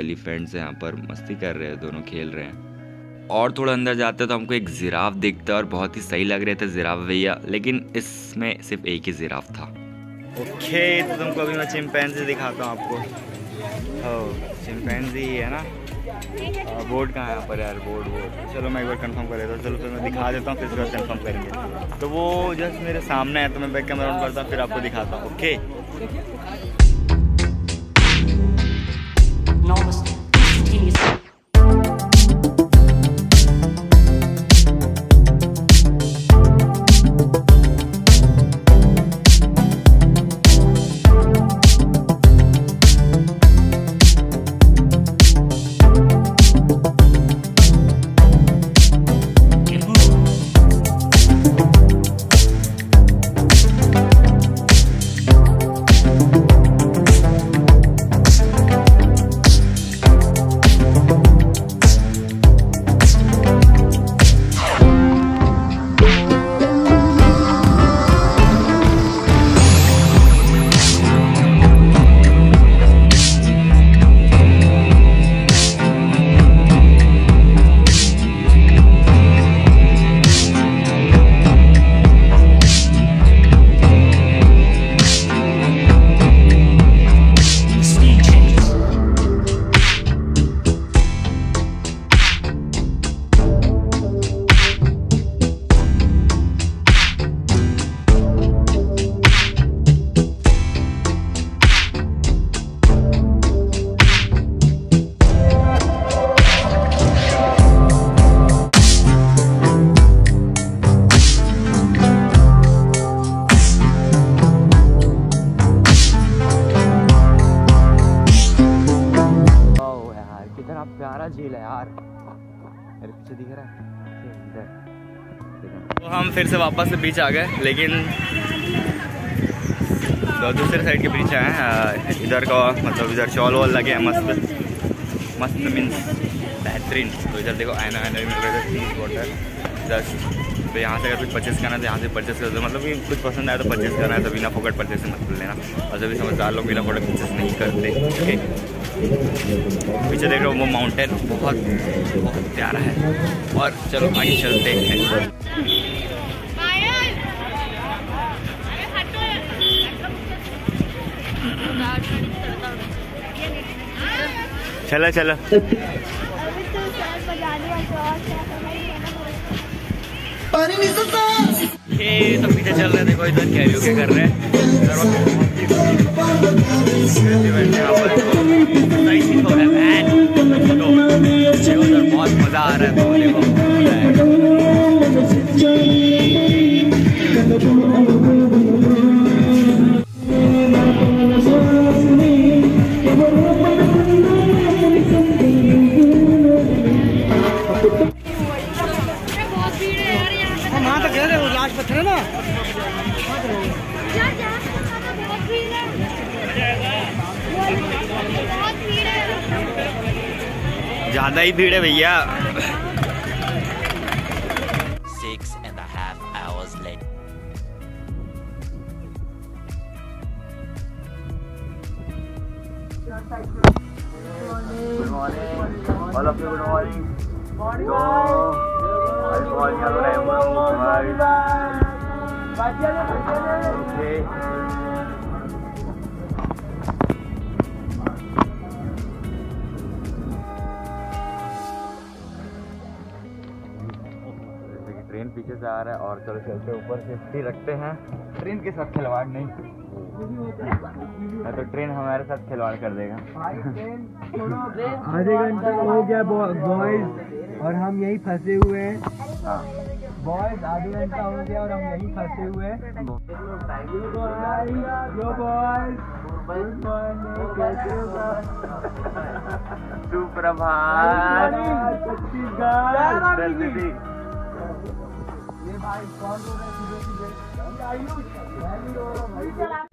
Elephants यहाँ पर मस्ती कर रहे हैं, दोनों खेल रहे हैं। और थोड़ा अंदर जाते तो हमको एक जिराफ दिखता और बहुत ही सही लग रहे थे जिराफ भैया, लेकिन इसमें सिर्फ एक ही जिराफ था। ओके, तो तुमको अभी मैं चिंपैंजी दिखाता हूँ आपको। चिंपैंजी ही है ना? बोर्ड कहाँ है यहाँ पर यार? बोर्ड चलो मैं एक बार कंफर्म कर देता हूँ। चलो फिर मैं दिखा देता हूँ, फिर उसके बाद कन्फर्म करेंगे। तो वो जस्ट मेरे सामने है, तो मैं बैक कैमरा ऑन करता हूँ, फिर आपको दिखाता हूँ। ओके, झील है यार, मेरे पीछे दिख रहा है। तो हम फिर से वापस से बीच आ गए, लेकिन तो दूसरे साइड के बीच आए हैं। इधर का मतलब इधर चौल वॉल लगे हैं मस्त मस्त, मीन्स बेहतरीन। तो इधर देखो आयना आयना मिल रहा है, फ्रीज वाटर जस्ट। तो यहाँ से अगर कुछ परचेस करना है तो यहाँ से परचेस कर दो, मतलब कि कुछ पसंद आया तो परचेस करना है तो बिना फोकट परचेस मत कर लेना। और सभी समझदार लोग बिना फोकट परचेस नहीं करते। ओके, पीछे देख रहे हो वो माउंटेन बहुत बहुत प्यारा है। और चलो आगे चलते हैं। चलो चलो ये तो पीछे चल रहे, देखो इधर कैरियोके कर रहे हैं। बहुत मजा आ रहा है, पत्थर है ना। ज़्यादा ही भीड़ है भैया। ट्रेन पीछे से आ रहा है और चलो चलते ऊपर सेफ्टी रखते हैं। ट्रेन के साथ खिलवाड़ नहीं, तो ट्रेन हमारे साथ खिलवाड़ कर देगा। आधे घंटे हो गया बॉयज और हम यही फंसे हुए हैं। बॉयज आधे घंटा हो गया और हम यही फंसे हुए हैं। सुप्रभात छत्तीसगढ़। ये भाई कौन हो रहा है?